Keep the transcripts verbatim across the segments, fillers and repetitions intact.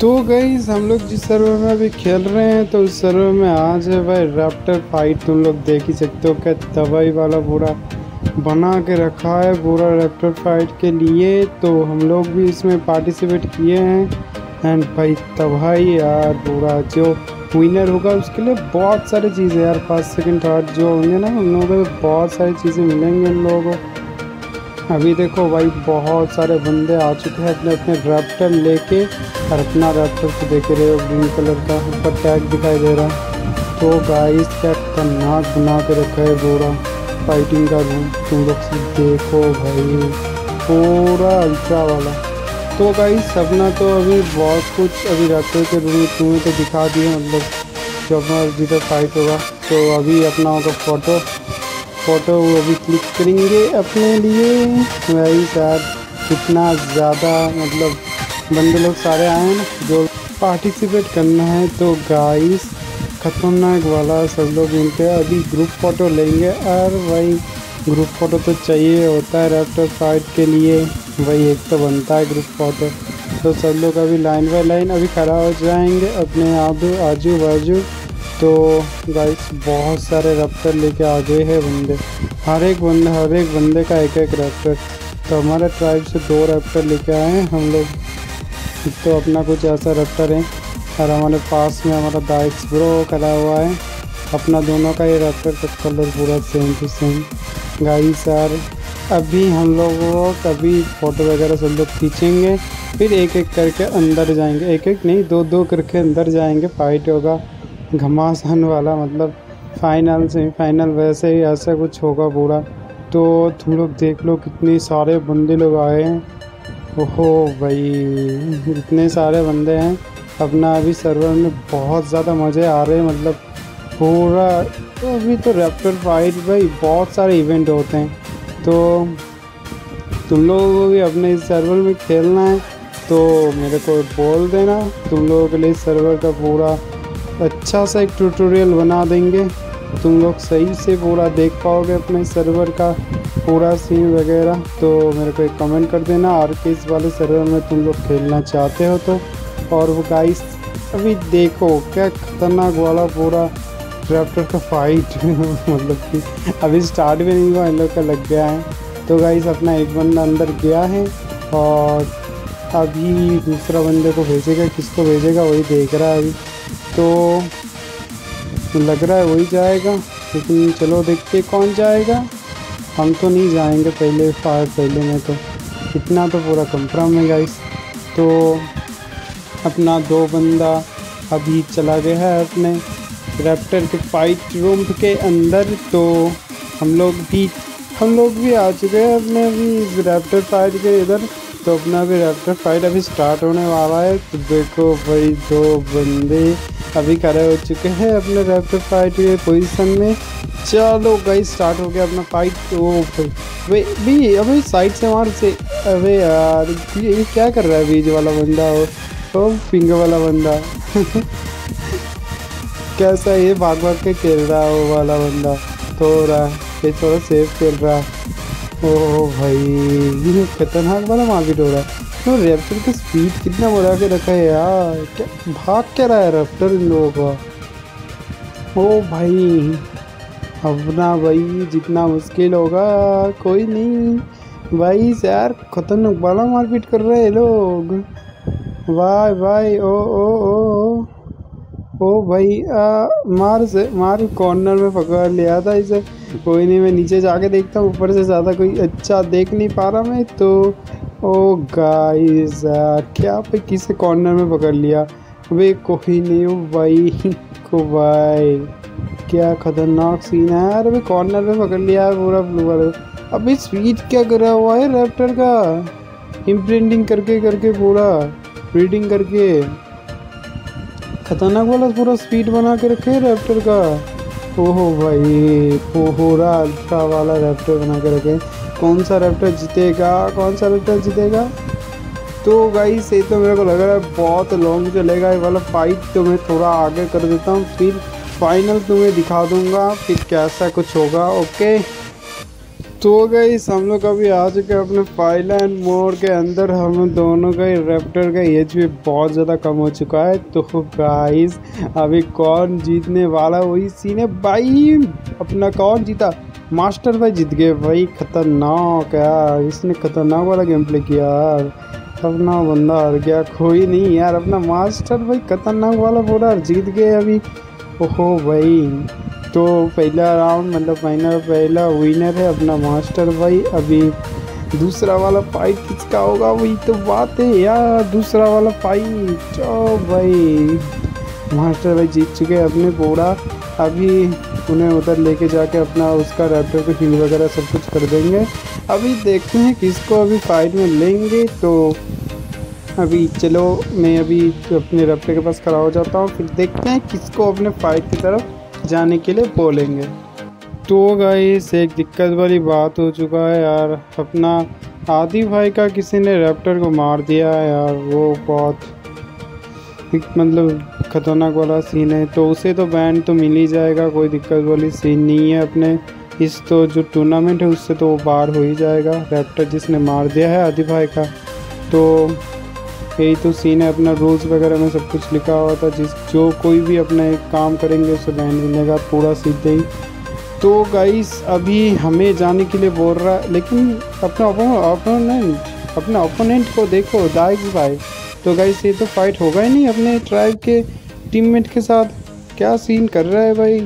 तो गाइस हम लोग जिस सर्वर में अभी खेल रहे हैं तो उस सर्वर में आज है भाई रैप्टर फाइट। तुम लोग देख ही सकते हो क्या दवाई वाला पूरा बना के रखा है पूरा रैप्टर फाइट के लिए। तो हम लोग भी इसमें पार्टिसिपेट किए हैं एंड भाई तबाही यार पूरा, जो विनर होगा उसके लिए बहुत सारी चीज़ें यार, फर्स्ट सेकंड थर्ड जो होंगे ना उन लोगों को बहुत सारी चीज़ें मिलेंगी उन लोगों को। अभी देखो भाई बहुत सारे बंदे आ चुके हैं अपने अपने रैप्टर लेके और अपना रैप्टर को देख रहे हो ग्रीन कलर का ऊपर टैग दिखाई दे रहा है। तो गाइस टैग का नाक बना के रखा है पूरा फाइटिंग का रूम, तुम लोग देखो भाई पूरा अल्ट्रा वाला। तो भाई सपना तो अभी बहुत कुछ अभी रैप्टर के रूम तुम्हें तो दिखा दिए, मतलब जो अपना जिधर फाइट होगा तो अभी अपना होगा फ़ोटो फ़ोटो वो अभी क्लिक करेंगे अपने लिए। भाई साहब कितना ज़्यादा मतलब बंदे लोग सारे आए हैं जो पार्टिसिपेट करना है। तो गाइस खतरनाक वाला सब लोग इनके अभी ग्रुप फ़ोटो लेंगे और भाई ग्रुप फ़ोटो तो चाहिए होता है रैप्टर फाइट के लिए, भाई एक तो बनता है ग्रुप फ़ोटो। तो सब लोग अभी लाइन बाय लाइन अभी खड़ा हो जाएंगे अपने आप आजू बाजू। तो गाइस बहुत सारे रैप्टर लेके आ गए हैं बंदे, हर एक बंदे हर एक बंदे का एक एक रैप्टर। तो हमारे ट्राइब से दो रैप्टर लेके आए हैं हम लोग, तो अपना कुछ ऐसा रैप्टर है। और हमारे पास में हमारा दाइक्स ब्रो खड़ा हुआ है, अपना दोनों का ये रैप्टर का कलर पूरा सेम टू सेम। गाइस यार अभी हम लोगों कभी फ़ोटो वगैरह सब लोग खींचेंगे, फिर एक एक करके अंदर जाएंगे, एक एक नहीं दो दो करके अंदर जाएंगे। फाइट होगा घमासान वाला, मतलब फाइनल सेमीफाइनल वैसे ही ऐसा कुछ होगा पूरा। तो तुम लोग देख लो कितने सारे बंदे लोग आए हैं, ओहो भाई इतने सारे बंदे हैं अपना। अभी सर्वर में बहुत ज़्यादा मज़े आ रहे हैं, मतलब पूरा तो अभी तो रैप्टर फाइट भाई बहुत सारे इवेंट होते हैं। तो तुम लोगों को भी अपने इस सर्वर में खेलना है तो मेरे को बोल देना, तुम लोगों के लिए सर्वर का पूरा अच्छा सा एक ट्यूटोरियल बना देंगे, तुम लोग सही से पूरा देख पाओगे अपने सर्वर का पूरा सीन वगैरह। तो मेरे को एक कमेंट कर देना और किस वाले सर्वर में तुम लोग खेलना चाहते हो। तो और वो गाइस अभी देखो क्या खतरनाक वाला पूरा रैप्टर का फाइट मतलब कि अभी स्टार्ट भी नहीं हुआ इन लोग का लग गया है। तो गाइस अपना एक बंदा अंदर गया है और अभी दूसरा बंदे को भेजेगा, किसको भेजेगा वही देख रहा है अभी, तो लग रहा है वही जाएगा। लेकिन चलो देखते कौन जाएगा, हम तो नहीं जाएंगे पहले फायर पहले में, तो इतना तो पूरा कंफर्म है गाइस। तो अपना दो बंदा अभी चला गया है अपने रैप्टर के फाइट रूम के अंदर। तो हम लोग भी हम लोग भी आ चुके हैं अपने अभी रैप्टर फाइट के इधर। तो अपना भी रैप्टर फाइट अभी स्टार्ट होने वाला है। तो देखो भाई दो बंदे अभी खड़े हो चुके हैं अपने रैप्टर फाइट के पोजीशन में। चलो गाइस स्टार्ट हो गया अपना फाइट। तो वे भी अभी साइड से मार से, अरे यार ये क्या कर रहा है बीज वाला बंदा और तो फिंगर वाला बंदा कैसा ये भाग भाग के खेल रहा है वो वाला बंदा, थोड़ा ये थोड़ा सेफ खेल रहा है। ओह भाई खतरनाक वाला मारपीट हो रहा है। तो रैप्टर की स्पीड कितना बढ़ा के रखा है यार, क्या भाग क्या रहा है रैप्टर इन लोगों का। ओ भाई अपना भाई जितना मुश्किल होगा कोई नहीं भाई, यार खतरनाक वाला मारपीट कर रहे हैं लोग। वाह भाई ओ ओ ओ ओ भाई आ, मार से मार कॉर्नर में पकड़ लिया था इसे, कोई नहीं मैं नीचे जाके देखता हूँ, ऊपर से ज़्यादा कोई अच्छा देख नहीं पा रहा मैं। तो ओ गाइस यार क्या पे किसे कॉर्नर में पकड़ लिया वे, कोई नहीं ओ भाई को भाई क्या खतरनाक सीन है यार, अभी कॉर्नर में पकड़ लिया यार पूरा फ्लूवर। अभी स्पीड क्या करा हुआ है रैप्टर का, इम्प्रिंटिंग करके करके पूरा ब्रीडिंग करके खतरनाक वाला पूरा स्पीड बना के रखे रैप्टर का। ओहो भाई पूरा अल्ट्रा वाला रैप्टर बना के रखे, कौन सा रैप्टर जीतेगा कौन सा रैप्टर जीतेगा। तो गाइस ये तो मेरे को लग रहा है बहुत लॉन्ग चलेगा ये वाला फाइट, तो मैं थोड़ा आगे कर देता हूँ फिर फाइनल तुम्हें दिखा दूँगा फिर कैसा कुछ होगा। ओके तो गाइस हम लोग अभी आ चुके हैं अपने फाइल एंड मोर के अंदर। हम दोनों का रैप्टर का एच भी बहुत ज़्यादा कम हो चुका है। तो गाइस अभी कौन जीतने वाला वही सीन है भाई। अपना कौन जीता? मास्टर भाई जीत गए भाई। खतरनाक यार, इसने खतरनाक वाला गेम प्ले किया यार। अपना बंदा हर गया, कोई नहीं यार। अपना मास्टर भाई खतरनाक वाला बोला, जीत गए अभी। ओहो भाई, तो पहला राउंड मतलब फाइनल पहला विनर है अपना मास्टर भाई। अभी दूसरा वाला फाइट किसका होगा? वही तो बात है यार, दूसरा वाला फाइट। ओ भाई मास्टर भाई जीत चुके अपने पूरा। अभी उन्हें उधर लेके जाके अपना उसका रैप्टर को हील वगैरह सब कुछ कर देंगे। अभी देखते हैं किसको अभी फाइट में लेंगे। तो अभी चलो मैं अभी अपने रैप्टर के पास खड़ा हो जाता हूँ, फिर देखते हैं किसको अपने फाइट की तरफ जाने के लिए बोलेंगे। तो गाइस एक दिक्कत वाली बात हो चुका है यार, अपना आदि भाई का किसी ने रैप्टर को मार दिया यार। वो बहुत मतलब ख़तरनाक वाला सीन है, तो उसे तो बैन तो मिल ही जाएगा, कोई दिक्कत वाली सीन नहीं है। अपने इस तो जो टूर्नामेंट है उससे तो वो बाहर हो ही जाएगा, रैप्टर जिसने मार दिया है आदि भाई का। तो यही तो सीन है, अपना रूल्स वगैरह में सब कुछ लिखा हुआ था, जिस जो कोई भी अपने काम करेंगे उसे बैन मिलेगा पूरा सीधे ही। तो गाइस अभी हमें जाने के लिए बोल रहा है, लेकिन अपना ओपोनेंट अपना ओपोनेंट को देखो दाइज भाई। तो गाइस ये तो फाइट होगा ही नहीं अपने ट्राइब के टीममेट के साथ। क्या सीन कर रहा है भाई,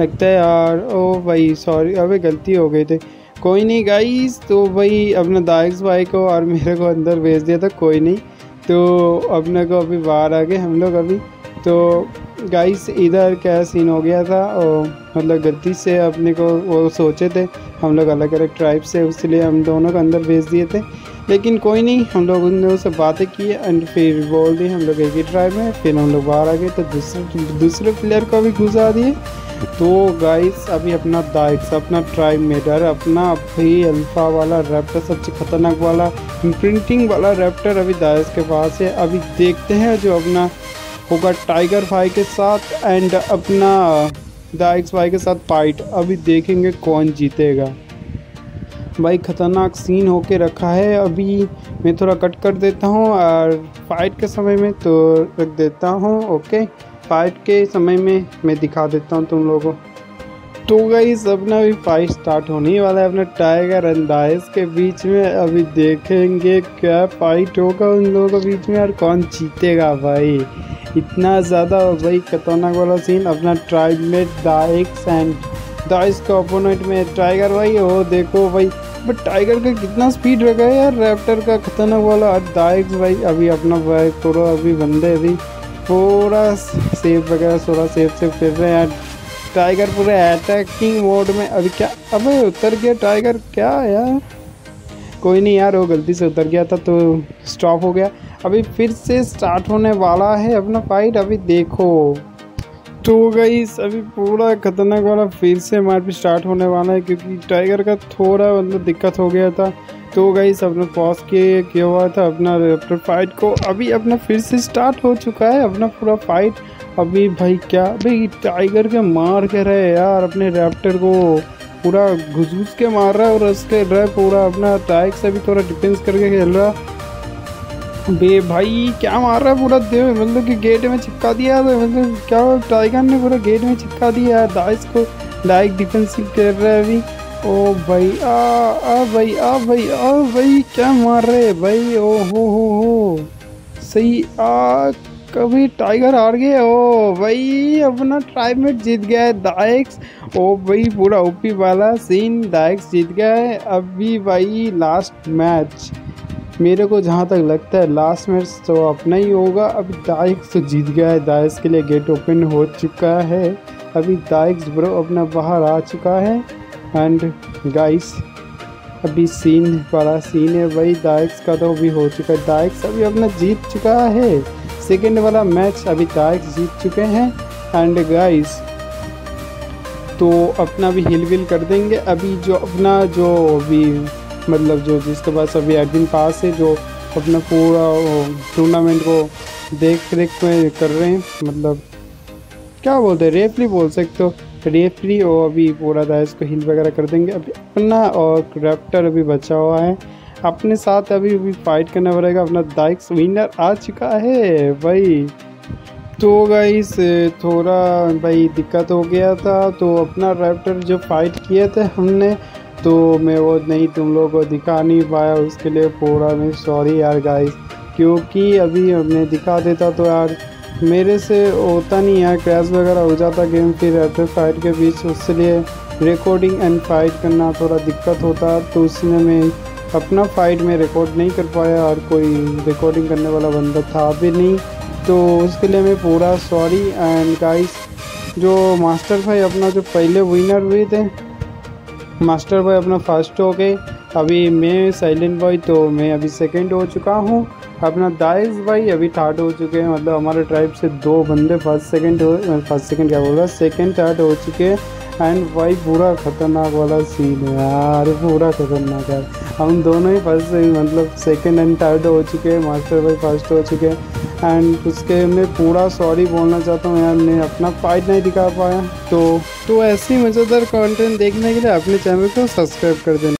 लगता है यार। ओ भाई सॉरी, अबे गलती हो गई थी, कोई नहीं गाइस। तो भाई अपने दाइक्स भाई को और मेरे को अंदर भेज दिया था, कोई नहीं। तो अपने को अभी बाहर आ गए हम लोग अभी। तो गाइस इधर क्या सीन हो गया था, और मतलब गलती से अपने को वो सोचे थे हम लोग अलग अलग ट्राइब से, इसलिए हम दोनों को अंदर भेज दिए थे। लेकिन कोई नहीं, हम लोग उन लोगों से बातें की एंड फिर बोल दी हम लोग एक ही ट्राइब में। फिर हम लोग बाहर आ गए, तो दूसरे दूसरे प्लेयर को भी घुसा दिए। तो गाइस अभी अपना दाइक्स अपना ट्राइब मेडर अपना अभी अल्फ़ा वाला रैप्टर, सबसे ख़तरनाक वाला प्रिंटिंग वाला रैप्टर अभी दाइक्स के पास है। अभी देखते हैं जो अपना होगा टाइगर भाई के साथ एंड अपना दाइक्स भाई के साथ फाइट। अभी देखेंगे कौन जीतेगा भाई। ख़तरनाक सीन होके रखा है। अभी मैं थोड़ा कट कर देता हूँ और फाइट के समय में तो रख देता हूँ। ओके, फाइट के समय में मैं दिखा देता हूँ तुम लोगों को। तो गाइस अपना भी फाइट स्टार्ट होने वाला है अपना टाइगर एंड दाइक्स के बीच में। अभी देखेंगे क्या फाइट होगा उन लोगों के बीच में और कौन जीतेगा भाई। इतना ज़्यादा भाई खतरनाक वाला सीन। अपना ट्राइब में दाइक्स एंड दाइक्स का ओपोनेंट में टाइगर भाई। ओ देखो भाई, बट टाइगर का कितना स्पीड रखा है यार रैप्टर का खतरनाक वाला। और दाइक्स भाई अभी अपना भाई थोड़ा अभी बंदे अभी पूरा सेफ वगैरह थोड़ा सेफ से फिर रहे हैं। टाइगर पूरे अटैकिंग मोड में अभी। क्या अबे उतर गया टाइगर, क्या यार। कोई नहीं यार, वो गलती से उतर गया था तो स्टॉप हो गया। अभी फिर से स्टार्ट होने वाला है अपना फाइट, अभी देखो। तो गाइस अभी पूरा खतरनाक वाला फिर से मारपीट स्टार्ट होने वाला है, क्योंकि टाइगर का थोड़ा मतलब दिक्कत हो गया था। तो गाइस अपने पॉज के किया हुआ था अपना रैप्टर फाइट को। अभी अपना फिर से स्टार्ट हो चुका है अपना पूरा फाइट। अभी भाई क्या भाई टाइगर के मार के रहे यार, अपने रैप्टर को पूरा घुस घुस के मार रहा है। और उसके रह पूरा अपना टाइगर से भी थोड़ा डिफेंस करके खेल रहा बे भाई। क्या मार रहा है पूरा देव, मतलब कि गेट में चिपका दिया। मतलब क्या टाइगर ने पूरा गेट में चिपका दिया दाइक्स को। दाइक्स डिफेंसिव कर रहा है अभी। ओ भाई आ आ भाई आ भाई आ भाई, क्या मार रहे भाई। ओ हो हो हो सही आ, कभी टाइगर हार गए। ओ भाई अपना ट्राइबमेट जीत गया है दाइक्स। ओ भाई पूरा ओपी वाला सीन, दाइक्स जीत गया है। अभी भाई लास्ट मैच मेरे को जहाँ तक लगता है लास्ट मैच तो अपना ही होगा। अभी दाइक्स तो जीत गया है, दाइक्स के लिए गेट ओपन हो चुका है। अभी दाइक्स ब्रो अपना बाहर आ चुका है एंड गाइस अभी सीन वाला सीन है भाई। दाइक्स का तो अभी हो चुका है, दाइक्स अभी अपना जीत चुका है सेकेंड वाला मैच। अभी दाइक्स जीत चुके हैं एंड गाइस तो अपना भी हिल विल कर देंगे। अभी जो अपना जो अभी मतलब जो जिसके पास अभी एडमिन पास है, जो अपना पूरा टूर्नामेंट को देख रेख में कर रहे हैं, मतलब क्या बोलते हैं रेफरी बोल सकते हो। रेफरी और अभी पूरा था इसको हील वगैरह कर देंगे। अभी अपना और क्रैप्टर अभी बचा हुआ है, अपने साथ अभी अभी फाइट करना पड़ेगा। अपना दाइक्स विनर आ चुका है भाई। तो गाइस थोड़ा भाई दिक्कत हो गया था, तो अपना रैप्टर जो फाइट किए थे हमने तो मैं वो नहीं तुम लोगों को दिखा नहीं पाया, उसके लिए पूरा मैं सॉरी यार गाइस, क्योंकि अभी हमने दिखा देता तो यार मेरे से होता नहीं यार, क्रैश वगैरह हो जाता गेम की रैप्टर फाइट के बीच, उसके लिए रिकॉर्डिंग एंड फाइट करना थोड़ा दिक्कत होता, तो उसने मैं अपना फाइट में रिकॉर्ड नहीं कर पाया और कोई रिकॉर्डिंग करने वाला बंदा था भी नहीं, तो उसके लिए मैं पूरा सॉरी। एंड गाइस जो मास्टर भाई अपना जो पहले विनर हुए थे, मास्टर भाई अपना फर्स्ट हो गए, अभी मैं साइलेंट बॉय तो मैं अभी सेकंड हो चुका हूँ, अपना दाइस भाई अभी थर्ड हो चुके हैं, मतलब हमारे ट्राइब से दो बंदे फर्स्ट सेकंड हो फर्स्ट सेकंड क्या बोल रहा है सेकेंड थर्ड हो चुके हैं। एंड भाई पूरा ख़तरनाक वाला सीन है यार, पूरा ख़तरनाक है, हम दोनों ही फर्स्ट मतलब सेकंड एंड थर्ड हो चुके हैं, मास्टर भाई फर्स्ट हो चुके हैं। एंड उसके मैं पूरा सॉरी बोलना चाहता हूँ यार, मैं अपना फाइट नहीं दिखा पाया। तो तो ऐसी मज़ेदार कंटेंट देखने के लिए अपने चैनल को सब्सक्राइब कर देना।